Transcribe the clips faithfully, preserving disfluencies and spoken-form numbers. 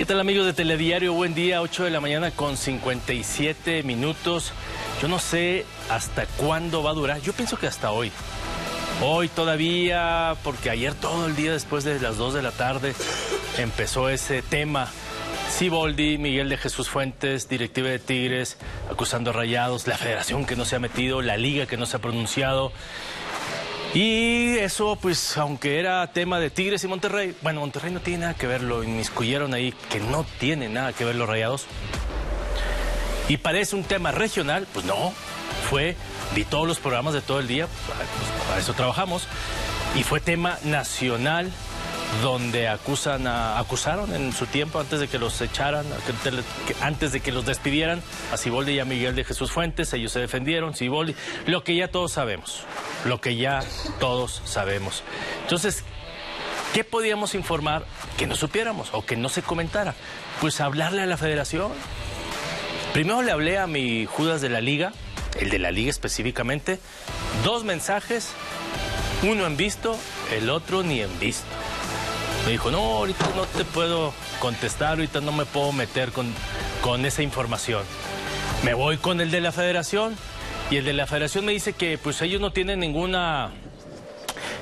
¿Qué tal, amigos de Telediario? Buen día, ocho de la mañana con cincuenta y siete minutos. Yo no sé hasta cuándo va a durar, yo pienso que hasta hoy. Hoy todavía, porque ayer todo el día después de las dos de la tarde empezó ese tema. Siboldi, Miguel de Jesús Fuentes, directiva de Tigres, acusando a Rayados, la Federación que no se ha metido, la Liga que no se ha pronunciado. Y eso, pues, aunque era tema de Tigres y Monterrey, bueno, Monterrey no tiene nada que ver, lo inmiscuyeron ahí, que no tiene nada que ver los Rayados. Y parece un tema regional, pues no, fue, vi todos los programas de todo el día, pues, para eso trabajamos, y fue tema nacional, donde acusan a, acusaron en su tiempo, antes de que los echaran, antes de que los despidieran, a Siboldi y a Miguel de Jesús Fuentes. Ellos se defendieron, Siboldi, lo que ya todos sabemos, lo que ya todos sabemos. Entonces, ¿qué podíamos informar que no supiéramos o que no se comentara? Pues hablarle a la Federación. Primero le hablé a mi Judas de la Liga, el de la Liga específicamente, dos mensajes, uno en visto, el otro ni en visto. Me dijo, no, ahorita no te puedo contestar, ahorita no me puedo meter con, con esa información. Me voy con el de la Federación y el de la Federación me dice que pues ellos no tienen ninguna,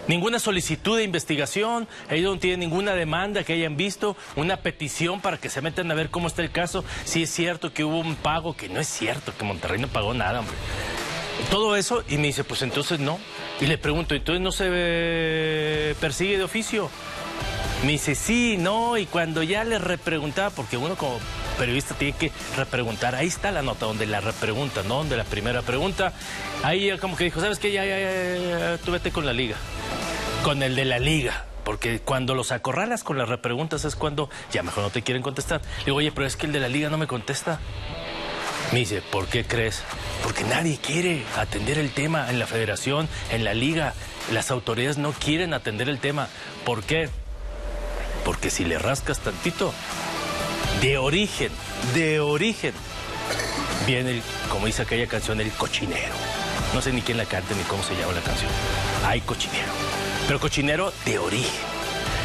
ninguna solicitud de investigación, ellos no tienen ninguna demanda que hayan visto, una petición para que se metan a ver cómo está el caso, si es cierto que hubo un pago, que no es cierto, que Monterrey no pagó nada, hombre. Todo eso, y me dice, pues entonces no. Y le pregunto, ¿entonces no se persigue de oficio? Me dice, sí, no, y cuando ya le repreguntaba, porque uno como periodista tiene que repreguntar, ahí está la nota donde la repregunta, ¿no? Donde la primera pregunta, ahí como que dijo, ¿sabes qué? Ya, ya, ya, ya, tú vete con la Liga, con el de la Liga, porque cuando los acorralas con las repreguntas es cuando ya mejor no te quieren contestar. Le digo, oye, pero es que el de la Liga no me contesta. Me dice, ¿por qué crees? Porque nadie quiere atender el tema en la Federación, en la Liga, las autoridades no quieren atender el tema. ¿Por qué? Porque si le rascas tantito, de origen, de origen, viene, el, como dice aquella canción, el cochinero. No sé ni quién la canta ni cómo se llama la canción. Hay cochinero. Pero cochinero de origen.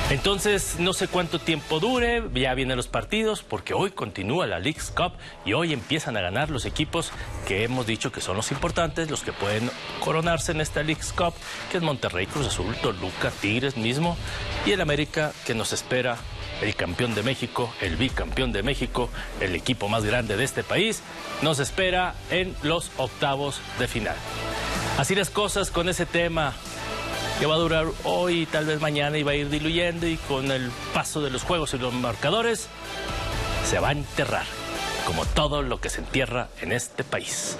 Entonces, no sé cuánto tiempo dure, ya vienen los partidos, porque hoy continúa la League's Cup y hoy empiezan a ganar los equipos que hemos dicho que son los importantes, los que pueden coronarse en esta League's Cup, que es Monterrey, Cruz Azul, Toluca, Tigres mismo, y el América, que nos espera el campeón de México, el bicampeón de México, el equipo más grande de este país, nos espera en los octavos de final. Así las cosas con ese tema, que va a durar hoy, tal vez mañana, y va a ir diluyendo, y con el paso de los juegos y los marcadores se va a enterrar, como todo lo que se entierra en este país.